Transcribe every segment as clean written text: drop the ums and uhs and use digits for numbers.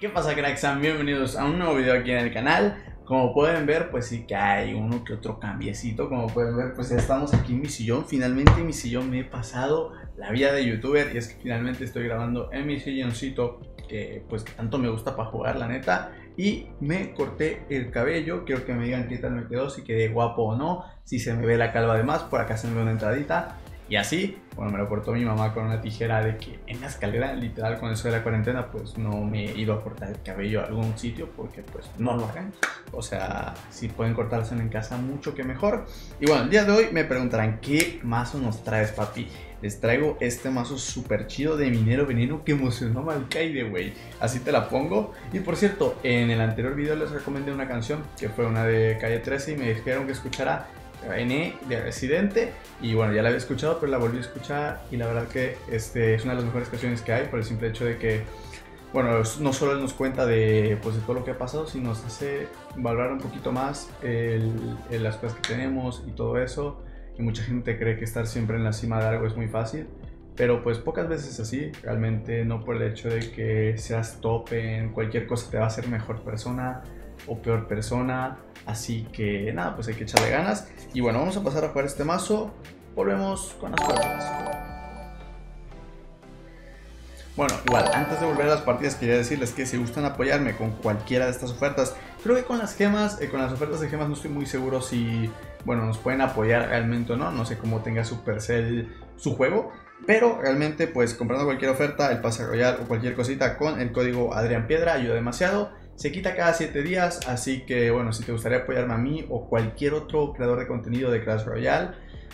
¿Qué pasa, cracks? Bienvenidos a un nuevo video aquí en el canal. Como pueden ver, pues sí que hay uno que otro cambiecito. Como pueden ver, pues ya estamos aquí en mi sillón. Finalmente en mi sillón me he pasado la vida de youtuber. Y es que finalmente estoy grabando en mi silloncito, que pues que tanto me gusta para jugar, la neta. Y me corté el cabello. Quiero que me digan qué tal me quedó, si quedé guapo o no, si se me ve la calva de más. Por acá se me ve una entradita. Y así, bueno, me lo cortó mi mamá con una tijera de que en la escalera, literal, con eso de la cuarentena, pues no me he ido a cortar el cabello a algún sitio porque pues no lo hagan. O sea, si pueden cortarse en casa, mucho que mejor. Y bueno, el día de hoy me preguntarán, ¿qué mazo nos traes, papi? Les traigo este mazo súper chido de minero veneno que emocionó a Malcaide, güey. Así te la pongo. Y por cierto, en el anterior video les recomendé una canción que fue una de Calle 13 y me dijeron que escuchara N de Residente, y bueno, ya la había escuchado, pero la volví a escuchar y la verdad que es una de las mejores canciones que hay, por el simple hecho de que, bueno, no solo nos cuenta de, pues, de todo lo que ha pasado, sino nos hace valorar un poquito más las cosas que tenemos y todo eso. Y mucha gente cree que estar siempre en la cima de algo es muy fácil, pero pues pocas veces es así. Realmente no por el hecho de que seas top en cualquier cosa te va a hacer mejor persona o peor persona, así que nada, pues hay que echarle ganas. Y bueno, vamos a pasar a jugar este mazo. Volvemos con las partidas. Bueno, igual, antes de volver a las partidas quería decirles que si gustan apoyarme con cualquiera de estas ofertas, creo que con las gemas, con las ofertas de gemas no estoy muy seguro si, bueno, nos pueden apoyar realmente o no. No sé cómo tenga Supercell su juego, pero realmente pues comprando cualquier oferta, el pase royal o cualquier cosita con el código Adrián Piedra ayuda demasiado. Se quita cada 7 días, así que bueno, si te gustaría apoyarme a mí o cualquier otro creador de contenido de Clash Royale,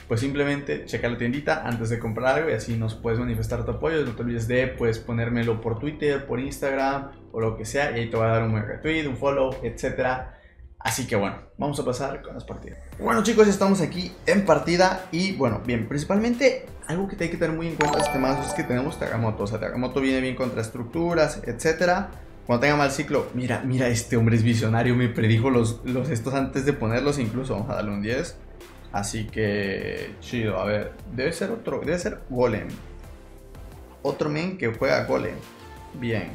pues simplemente checa la tiendita antes de comprar algo y así nos puedes manifestar tu apoyo. No te olvides de pues ponérmelo por Twitter, por Instagram o lo que sea, y ahí te voy a dar un retweet, un follow, etcétera. Así que bueno, vamos a pasar con las partidas. Bueno, chicos, ya estamos aquí en partida. Y bueno, bien, principalmente algo que te hay que tener muy en cuenta este mazo es que tenemos Tagamoto. O sea, Tagamoto viene bien contra estructuras, etcétera. Cuando tenga mal ciclo, mira, este hombre es visionario, me predijo los estos antes de ponerlos incluso. Vamos a darle un 10. Así que chido, a ver, debe ser Golem. Otro men que juega Golem. Bien.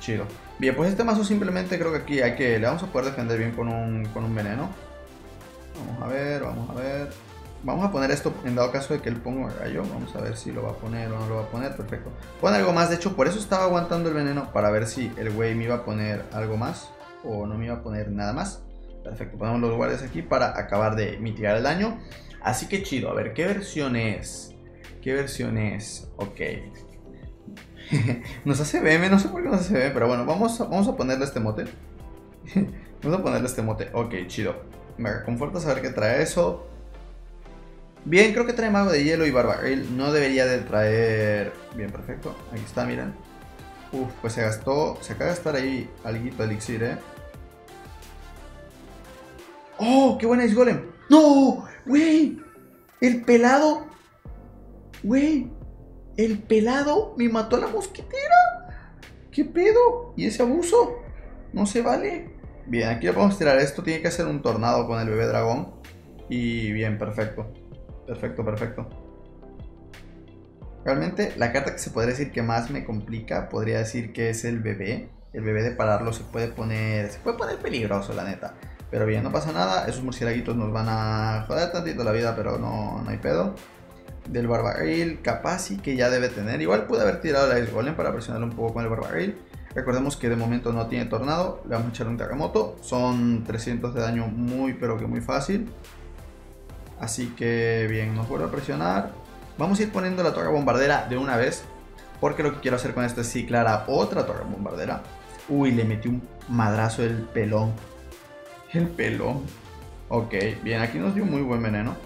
Chido. Bien, pues este mazo simplemente creo que aquí hay que, le vamos a poder defender bien con un veneno. Vamos a ver. Vamos a poner esto en dado caso de que él ponga gallo. Vamos a ver si lo va a poner o no lo va a poner. Perfecto. Pone algo más. De hecho, por eso estaba aguantando el veneno. Para ver si el güey me iba a poner algo más o no me iba a poner nada más. Perfecto. Ponemos los guardias aquí para acabar de mitigar el daño. Así que chido. A ver, ¿qué versión es? Ok. Nos hace BM. No sé por qué nos hace BM. Pero bueno, vamos a ponerle este mote. Ok, chido. Me reconforta saber que trae eso. Bien, creo que trae mago de hielo y barbaril. No debería de traer... Bien, perfecto. Aquí está, miren. Uf, pues se gastó... Se acaba de gastar ahí alguito elixir, ¿eh? ¡Oh! ¡Qué buena es Golem! ¡No! ¡Güey! ¡El pelado! ¡Güey! ¡El pelado me mató a la mosquitera! ¿Qué pedo? ¿Y ese abuso? No se vale. Bien, aquí lo podemos tirar. Esto tiene que hacer un tornado con el bebé dragón. Y bien, perfecto. Perfecto. Realmente la carta que se podría decir que más me complica, podría decir que es el bebé. El bebé de pararlo se puede poner peligroso, la neta. Pero bien, no pasa nada. Esos murciélaguitos nos van a joder tantito la vida, pero no hay pedo. Del barbaril, capaz y que ya debe tener. Igual pude haber tirado el Ice Golem para presionarlo un poco con el barbaril. Recordemos que de momento no tiene tornado. Le vamos a echar un terremoto. Son 300 de daño muy, pero que muy fácil. Así que bien, nos vuelve a presionar. Vamos a ir poniendo la torre bombardera de una vez, porque lo que quiero hacer con esto es ciclar a otra torre bombardera. Uy, le metí un madrazo el pelón. Ok, bien, aquí nos dio muy buen veneno.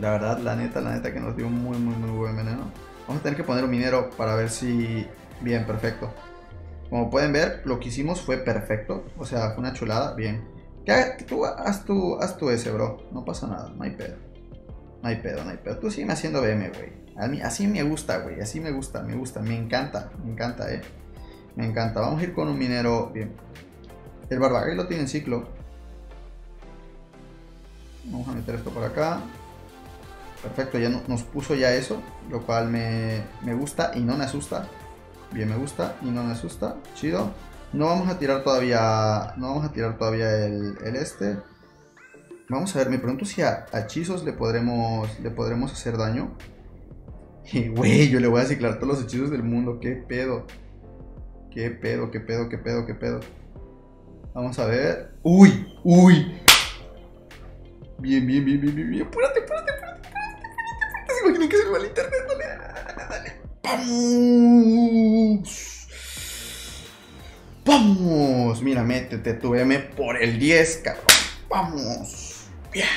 La verdad, la neta que nos dio muy buen veneno. Vamos a tener que poner un minero para ver si... Bien, perfecto. Como pueden ver, lo que hicimos fue perfecto. O sea, fue una chulada, bien. Tú haz tu ese, bro. No pasa nada, no hay pedo. Tú sígueme haciendo BM, güey. A mí así me gusta, güey. Así me gusta. Me encanta, me encanta. Vamos a ir con un minero. Bien. El barbaril lo tiene en ciclo. Vamos a meter esto por acá. Perfecto, ya nos puso ya eso, lo cual me gusta y no me asusta. Bien, me gusta y no me asusta. Chido. No vamos a tirar todavía. No vamos a tirar todavía el este. Vamos a ver, me pregunto si a hechizos le podremos hacer daño. Y güey, yo le voy a ciclar todos los hechizos del mundo. Qué pedo. Qué pedo, qué pedo, qué pedo, qué pedo. Vamos a ver. ¡Uy! ¡Uy! Bien, bien, bien, bien, bien, bien. Apúrate, apúrate, apúrate, apúrate, apúrate. Se imaginan que se me va el internet. Dale, dale, dale. ¡Vamos! ¡Vamos! Mira, métete tu M por el 10, cabrón. ¡Vamos! Bien.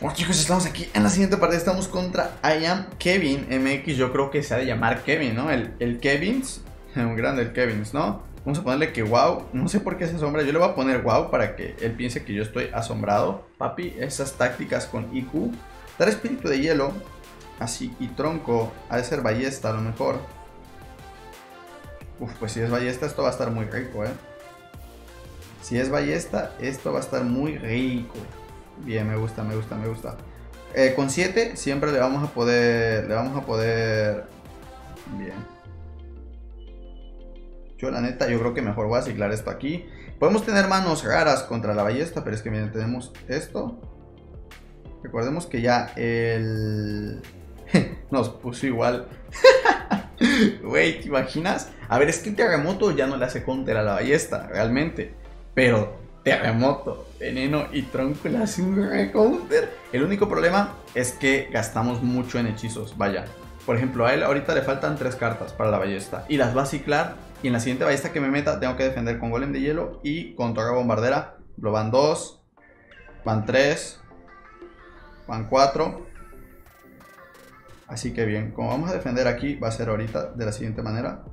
Bueno, chicos, estamos aquí en la siguiente parte. Estamos contra I am Kevin MX. Yo creo que se ha de llamar Kevin, ¿no? El Kevins. Un grande el Kevins, ¿no? Vamos a ponerle que wow. No sé por qué se asombra. Yo le voy a poner wow para que él piense que yo estoy asombrado. Papi, esas tácticas con IQ. Dar espíritu de hielo. Así, y tronco. Ha de ser ballesta a lo mejor. Uf, pues si es ballesta, esto va a estar muy rico, ¿eh? Si es ballesta, esto va a estar muy rico. Bien, me gusta, me gusta, me gusta. Con 7 siempre le vamos a poder. Bien. Yo la neta, yo creo que mejor voy a ciclar esto aquí. Podemos tener manos raras contra la ballesta, pero es que miren, tenemos esto. Recordemos que ya el... nos puso igual. Güey, ¿te imaginas? A ver, es que el terremoto ya no le hace counter a la ballesta, realmente. Pero... terremoto, veneno y tronco le hace un recounter. El único problema es que gastamos mucho en hechizos. Vaya, por ejemplo, a él ahorita le faltan 3 cartas para la ballesta y las va a ciclar. Y en la siguiente ballesta que me meta tengo que defender con golem de hielo y con torre bombardera. Lo van 2, van 3, van 4. Así que bien, como vamos a defender aquí, va a ser ahorita de la siguiente manera.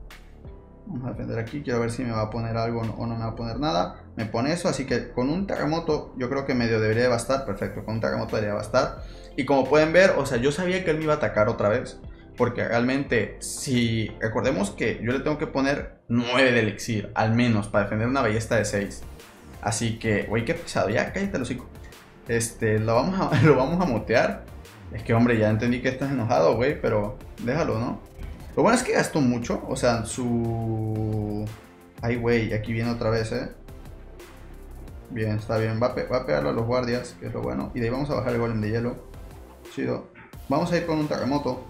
Vamos a defender aquí, quiero ver si me va a poner algo o no me va a poner nada. Me pone eso, así que con un terremoto yo creo que medio debería bastar. Perfecto, con un terremoto debería bastar. Y como pueden ver, o sea, yo sabía que él me iba a atacar otra vez. Porque realmente, si recordemos que yo le tengo que poner 9 de elixir, al menos, para defender una ballesta de 6. Así que, güey, qué pesado, ya cállate el hocico. Lo vamos a motear. Es que, hombre, ya entendí que estás enojado, güey, pero déjalo, ¿no? Lo bueno es que gastó mucho, o sea, su... ay, güey, aquí viene otra vez, ¿eh? Bien, está bien, va a pegarlo a los guardias, que es lo bueno. Y de ahí vamos a bajar el golem de hielo. Chido. Vamos a ir con un terremoto.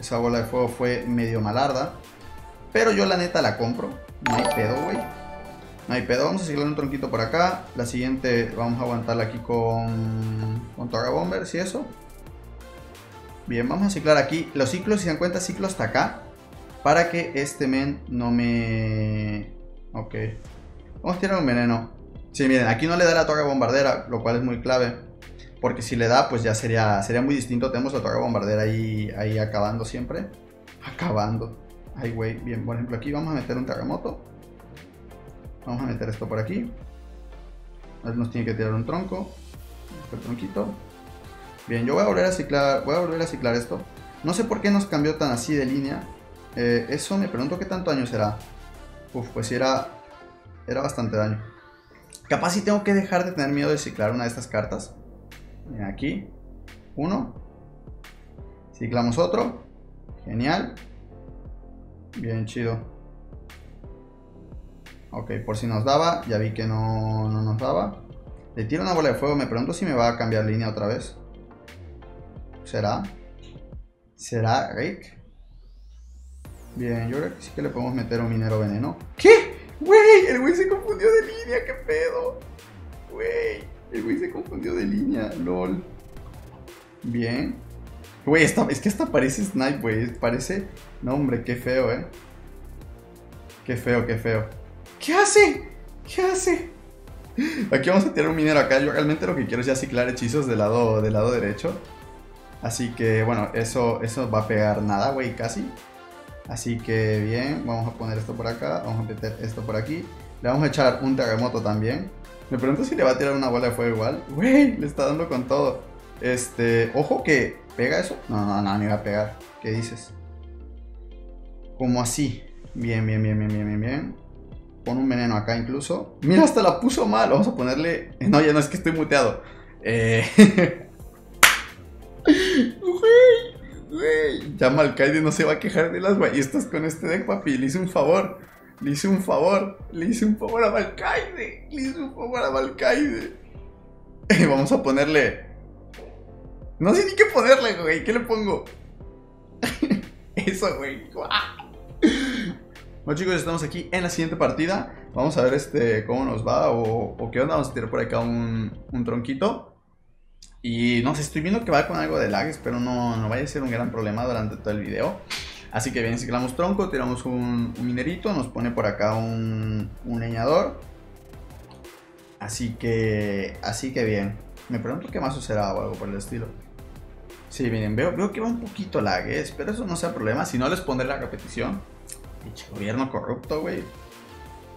Esa bola de fuego fue medio malarda, pero yo la neta la compro. No hay pedo, güey. No hay pedo. Vamos a seguirle un tronquito por acá. La siguiente vamos a aguantarla aquí con Torre Bomber, si eso. Bien, vamos a ciclar aquí los ciclos, si se dan cuenta, ciclo hasta acá. Para que este men no me... ok. Vamos a tirar un veneno. Sí, miren, aquí no le da la torre bombardera, lo cual es muy clave. Porque si le da, pues ya sería muy distinto. Tenemos la torre bombardera ahí acabando siempre. Acabando. Ay, güey. Bien, por ejemplo, aquí vamos a meter un terremoto. Vamos a meter esto por aquí. Él nos tiene que tirar un tronco. El tronquito. Bien, yo voy a volver a ciclar esto. No sé por qué nos cambió tan así de línea. Eso me pregunto qué tanto daño será. Uf, pues sí era bastante daño. Capaz sí tengo que dejar de tener miedo de ciclar una de estas cartas. Miren aquí. Uno. Ciclamos otro. Genial. Bien, chido. Ok, por si nos daba. Ya vi que no nos daba. Le tiro una bola de fuego. Me pregunto si me va a cambiar línea otra vez. ¿Será? ¿Será, Rick? Bien, yo creo que sí que le podemos meter un minero veneno. ¿Qué? Güey, el güey se confundió de línea, qué pedo. Güey, el güey se confundió de línea, lol. Bien. Güey, es que esta parece snipe, güey. Parece... no, hombre, qué feo, eh. Qué feo, qué feo. ¿Qué hace? ¿Qué hace? Aquí vamos a tirar un minero acá. Yo realmente lo que quiero es ya ciclar hechizos del lado derecho. Así que, bueno, eso va a pegar nada, güey, casi. Así que bien, vamos a poner esto por acá, vamos a meter esto por aquí. Le vamos a echar un terremoto también. Me pregunto si le va a tirar una bola de fuego igual. Güey, le está dando con todo. Ojo que pega eso. No, ni va a pegar. ¿Qué dices? Como así. Bien, bien, bien, bien, bien, bien, bien. Pon un veneno acá incluso. Mira, hasta la puso mal. Vamos a ponerle... no, ya no, es que estoy muteado. Güey, ya Malcaide no se va a quejar de las ballestas con este deck, papi. Le hice un favor. Le hice un favor. Le hice un favor a Malcaide. Le hice un favor a Malcaide. Vamos a ponerle... No sé ni qué ponerle, güey. ¿Qué le pongo? Eso, güey. Bueno, chicos, estamos aquí en la siguiente partida. Vamos a ver cómo nos va o qué onda. Vamos a tirar por acá un tronquito. Y no sé, estoy viendo que va con algo de lag. Espero no vaya a ser un gran problema durante todo el video. Así que bien, ciclamos tronco, tiramos un minerito. Nos pone por acá un leñador. Así que bien. Me pregunto qué mazo será o algo por el estilo. Sí, miren, veo que va un poquito lag, espero eso no sea problema. Si no, les pondré la repetición. Pinche gobierno corrupto, güey.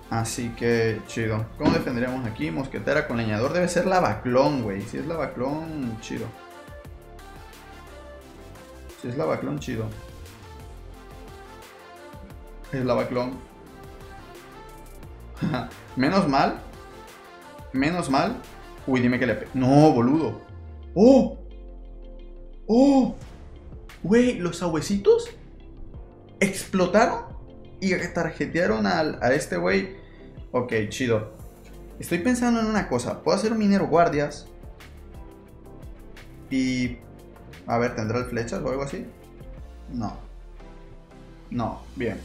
Así que chido. ¿Cómo defenderíamos aquí? Mosquetera con leñador. Debe ser la baclón, güey. Si es la baclón, chido. Si es la baclón, chido. Es la baclón. Menos mal. Menos mal. Uy, dime que le pego. No, boludo. ¡Oh! ¡Oh! Güey, los ahuesitos explotaron y retarjetearon a este güey. Ok, chido. Estoy pensando en una cosa. Puedo hacer un minero guardias. Y... A ver, ¿tendrá el flechas o algo así? No. No, bien.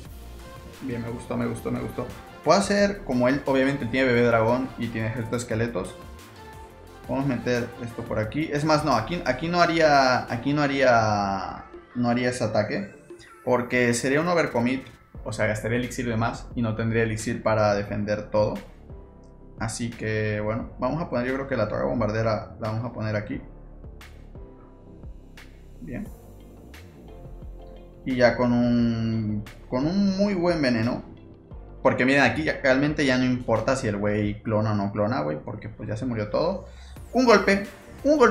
Bien, me gustó, me gustó, me gustó. Puedo hacer, como él obviamente tiene bebé dragón y tiene ejército de esqueletos. Vamos a meter esto por aquí. Es más, no, aquí no haría. Aquí no haría ese ataque. Porque sería un overcommit. O sea, gastaría elixir de más. Y no tendría elixir para defender todo. Así que, bueno. Vamos a poner, yo creo que la torre bombardera la vamos a poner aquí. Bien. Y ya con un. Con un muy buen veneno. Porque miren, aquí ya, realmente ya no importa si el güey clona o no clona, güey. Porque pues ya se murió todo. Un golpe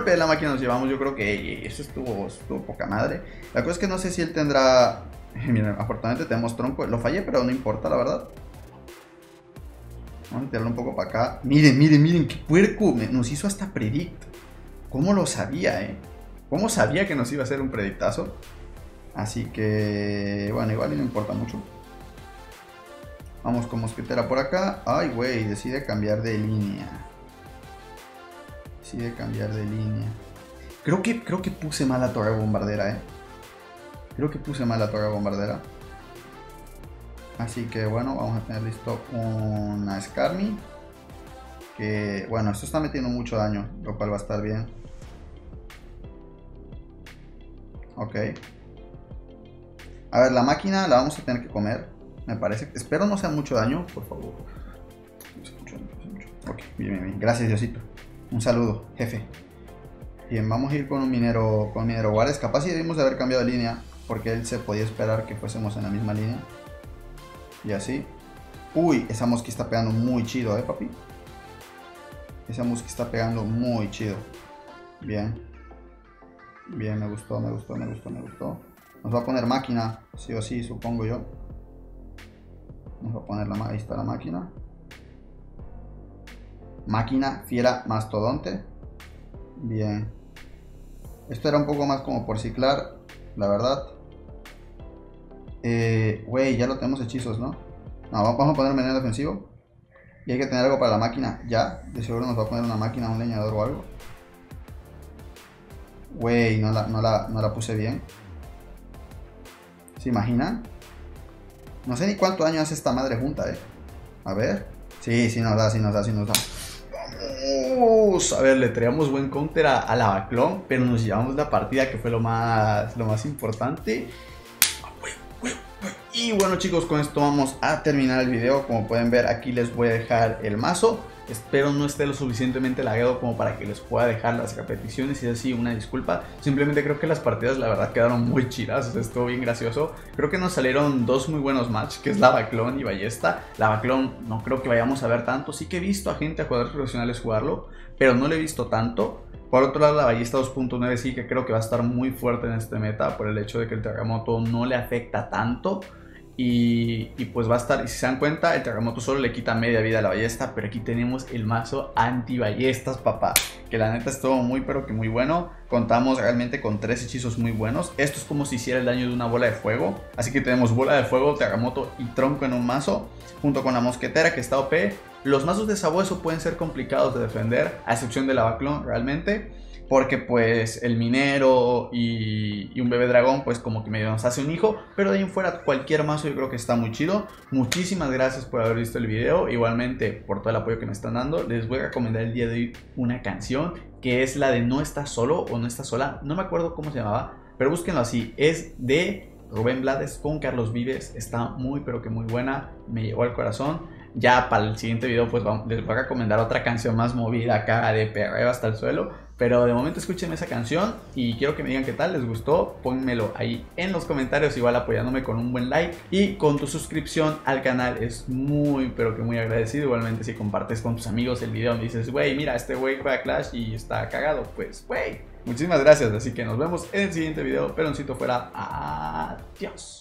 de la máquina nos llevamos. Yo creo que eso estuvo poca madre. La cosa es que no sé si él tendrá... Miren, afortunadamente tenemos tronco. Lo fallé, pero no importa, la verdad. Vamos a tirarlo un poco para acá. Miren, miren, miren, qué puerco. Nos hizo hasta predict. ¿Cómo lo sabía, ¿Cómo sabía que nos iba a hacer un predictazo? Así que... Bueno, igual no importa mucho. Vamos con mosquetera por acá. Ay, güey, decide cambiar de línea. Decide cambiar de línea. Creo que puse mal la torre bombardera, Creo que puse mal la torre bombardera. Así que bueno, vamos a tener listo una Skarmy. Que bueno, esto está metiendo mucho daño, lo cual va a estar bien. Ok. A ver, la máquina la vamos a tener que comer. Me parece. Espero no sea mucho daño, por favor. No sea mucho daño, no sea mucho. Ok, bien, bien, bien. Gracias, Diosito. Un saludo, jefe. Bien, vamos a ir con un minero. Con minero guardias. Capaz si debimos de haber cambiado de línea. Porque él se podía esperar que fuésemos en la misma línea. Y así. Uy, esa mosca está pegando muy chido, papi. Esa mosca está pegando muy chido. Bien. Bien, me gustó, me gustó, me gustó, me gustó. Nos va a poner máquina. Sí o sí, supongo yo. Vamos a poner ahí está la máquina. Máquina, fiera, mastodonte. Bien. Esto era un poco más como por ciclar, la verdad. Güey, ya lo tenemos hechizos, ¿no? No, vamos a poner veneno defensivo. Y hay que tener algo para la máquina, ya. De seguro nos va a poner una máquina, un leñador o algo. Güey, no la puse bien. ¿Se imaginan? No sé ni cuánto daño hace esta madre junta, A ver. Sí, sí nos da, sí nos da, sí nos da. Vamos, a ver, le traíamos buen counter a la baclón, pero nos llevamos la partida, que fue lo más importante. Y bueno, chicos, con esto vamos a terminar el video. Como pueden ver, aquí les voy a dejar el mazo. Espero no esté lo suficientemente lagueado como para que les pueda dejar las repeticiones. Si es así, una disculpa. Simplemente creo que las partidas, la verdad, quedaron muy chidas. O sea, estuvo bien gracioso. Creo que nos salieron dos muy buenos match, que es la baclón y ballesta. La baclón no creo que vayamos a ver tanto. Sí que he visto a gente, a jugadores profesionales jugarlo, pero no lo he visto tanto. Por otro lado, la ballesta 2.9 sí que creo que va a estar muy fuerte en este meta, por el hecho de que el terremoto no le afecta tanto. Y pues va a estar, y si se dan cuenta, el terremoto solo le quita media vida a la ballesta. Pero aquí tenemos el mazo anti-ballestas, papá. Que la neta estuvo muy, pero que muy bueno. Contamos realmente con 3 hechizos muy buenos. Esto es como si hiciera el daño de una bola de fuego. Así que tenemos bola de fuego, terremoto y tronco en un mazo. Junto con la mosquetera que está OP. Los mazos de sabueso pueden ser complicados de defender, a excepción del Avaclón realmente. Porque pues el minero y un bebé dragón pues como que medio nos hace un hijo. Pero de ahí en fuera cualquier mazo yo creo que está muy chido. Muchísimas gracias por haber visto el video. Igualmente por todo el apoyo que me están dando. Les voy a recomendar el día de hoy una canción que es la de No Estás Solo o No Estás Sola. No me acuerdo cómo se llamaba, pero búsquenlo así. Es de Rubén Blades con Carlos Vives. Está muy pero que muy buena. Me llegó al corazón. Ya para el siguiente video pues les voy a recomendar otra canción más movida acá de perreo hasta el suelo. Pero de momento escúchenme esa canción y quiero que me digan qué tal, les gustó, pónmelo ahí en los comentarios, igual apoyándome con un buen like y con tu suscripción al canal, es muy pero que muy agradecido. Igualmente si compartes con tus amigos el video y dices, güey, mira, este güey juega Clash y está cagado, pues güey, muchísimas gracias, así que nos vemos en el siguiente video, peroncito fuera, adiós.